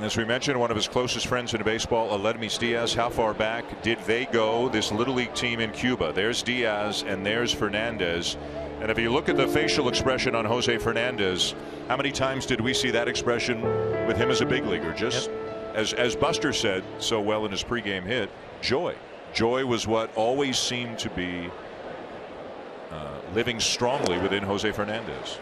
As we mentioned, one of his closest friends in baseball, Aledmys Diaz. How far back did they go? This Little League team in Cuba. There's Diaz and there's Fernandez. And if you look at the facial expression on Jose Fernandez, how many times did we see that expression with him as a big leaguer? Just as Buster said so well in his pregame hit, joy. Joy was what always seemed to be living strongly within Jose Fernandez.